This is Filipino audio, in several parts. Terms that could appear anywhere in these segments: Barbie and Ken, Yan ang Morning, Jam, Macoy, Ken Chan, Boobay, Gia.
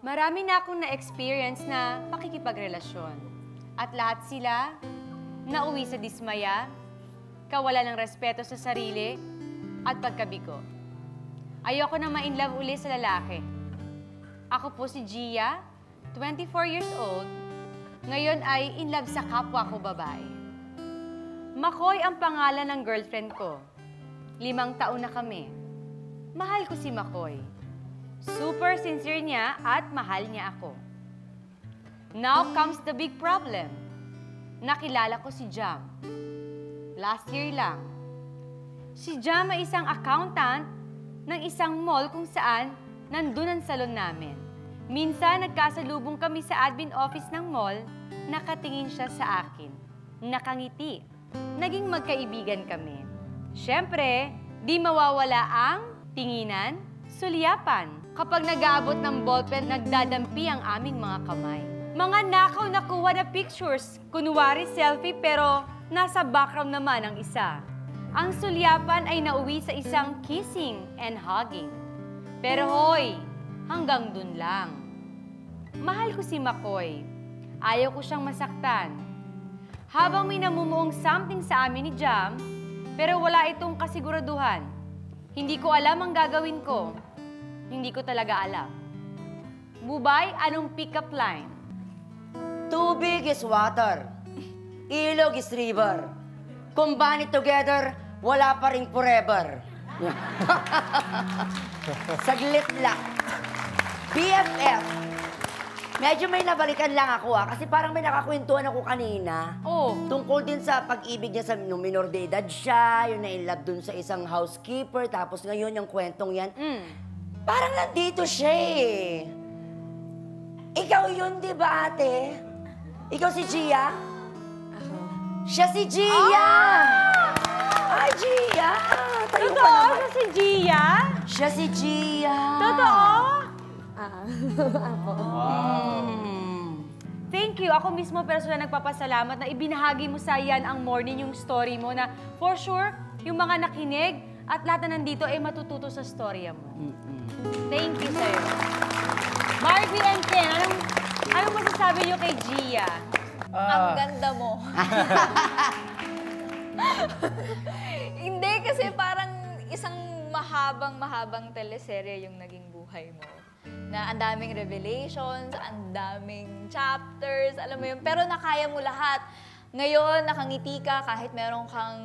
Marami na akong na-experience na pakikipagrelasyon. At lahat sila, nauwi sa dismaya, kawala ng respeto sa sarili, at pagkabigo. Ayoko na ma-inlove uli sa lalaki. Ako po si Gia, 24 years old. Ngayon ay in love sa kapwa ko babae. Macoy ang pangalan ng girlfriend ko. 5 taon na kami. Mahal ko si Macoy. Super sincere niya at mahal niya ako. Now comes the big problem. Nakilala ko si Jam. Last year lang. Si Jam ay isang accountant ng isang mall kung saan nandun ang salon namin. Minsan nagkasalubong kami sa admin office ng mall, nakatingin siya sa akin. Nakangiti. Naging magkaibigan kami. Siyempre, di mawawala ang tinginan, sulyapan. Kapag nag-aabot ng ballpen, nagdadampi ang aming mga kamay. Mga nakaw na kuha na pictures, kunwari selfie pero nasa background naman ang isa. Ang sulyapan ay nauwi sa isang kissing and hugging. Pero hoy, hanggang dun lang. Mahal ko si Macoy. Ayaw ko siyang masaktan. Habang may namumuong something sa amin ni Jam, pero wala itong kasiguraduhan. Hindi ko alam ang gagawin ko. Hindi ko talaga alam. Boobay, anong pick-up line? Tubig is water. Ilog is river. Combine together, wala pa rin forever. Saglit lang. BFF. Medyo may nabalikan lang ako kasi parang may nakakwentuhan ako kanina. Tungkol din sa pag-ibig niya sa minor de edad siya, yung na-inlove dun sa isang housekeeper, tapos ngayon yung kwentong yan. Parang nandito siya eh. Ikaw yun, di ba ate? Ikaw si Gia? Ako. Siya si Gia! Oh! Ay, Gia! Tayo totoo? Siya si Gia? Siya si Gia. Totoo? Ako. Wow. Thank you. Ako mismo personal nagpapasalamat na ibinahagi mo sa Yan ang Morning yung story mo na for sure, yung mga nakinig at lahat na nandito ay matututo sa storya mo. Thank you sa'yo. Barbie and Ken, anong masasabi niyo kay Gia? Ang ganda mo. Hindi kasi parang isang mahabang teleserye yung naging buhay mo. Na ang daming revelations, ang daming chapters, alam mo yun. Pero nakaya mo lahat. Ngayon, nakangiti ka kahit meron kang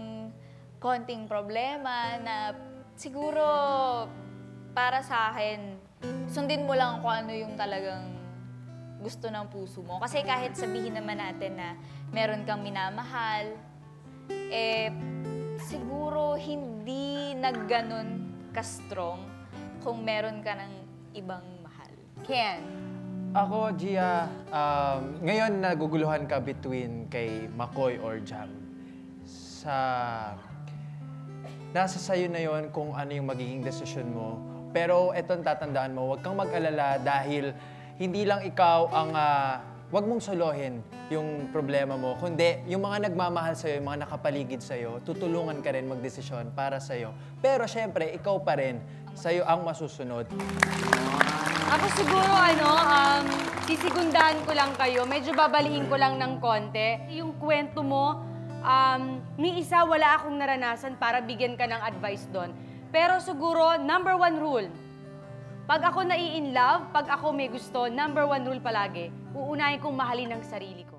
konting problema na siguro para sa akin, sundin mo lang kung ano yung talagang gusto ng puso mo. Kasi kahit sabihin naman natin na meron kang minamahal, eh siguro hindi nagganon ka-strong kung meron ka ng ibang mahal. Ken? Ako, Gia, ngayon naguguluhan ka between kay Macoy or Jam. Nasa sayo na yon kung ano yung magiging desisyon mo. Pero etong tatandaan mo, huwag kang mag-alala dahil hindi lang ikaw ang... huwag mong solohin yung problema mo. Kundi, yung mga nagmamahal sa'yo, yung mga nakapaligid sa'yo, tutulungan ka rin magdesisyon para sa'yo. Pero syempre, ikaw pa rin. Sa'yo ang masusunod. Ako siguro, sisigundaan ko lang kayo. Medyo babalihin ko lang ng konti. Yung kwento mo, ni isa wala akong naranasan para bigyan ka ng advice doon. Pero siguro, number 1 rule. Pag ako nai-in love, pag ako may gusto, number 1 rule palagi, uunahin kong mahalin ang sarili ko.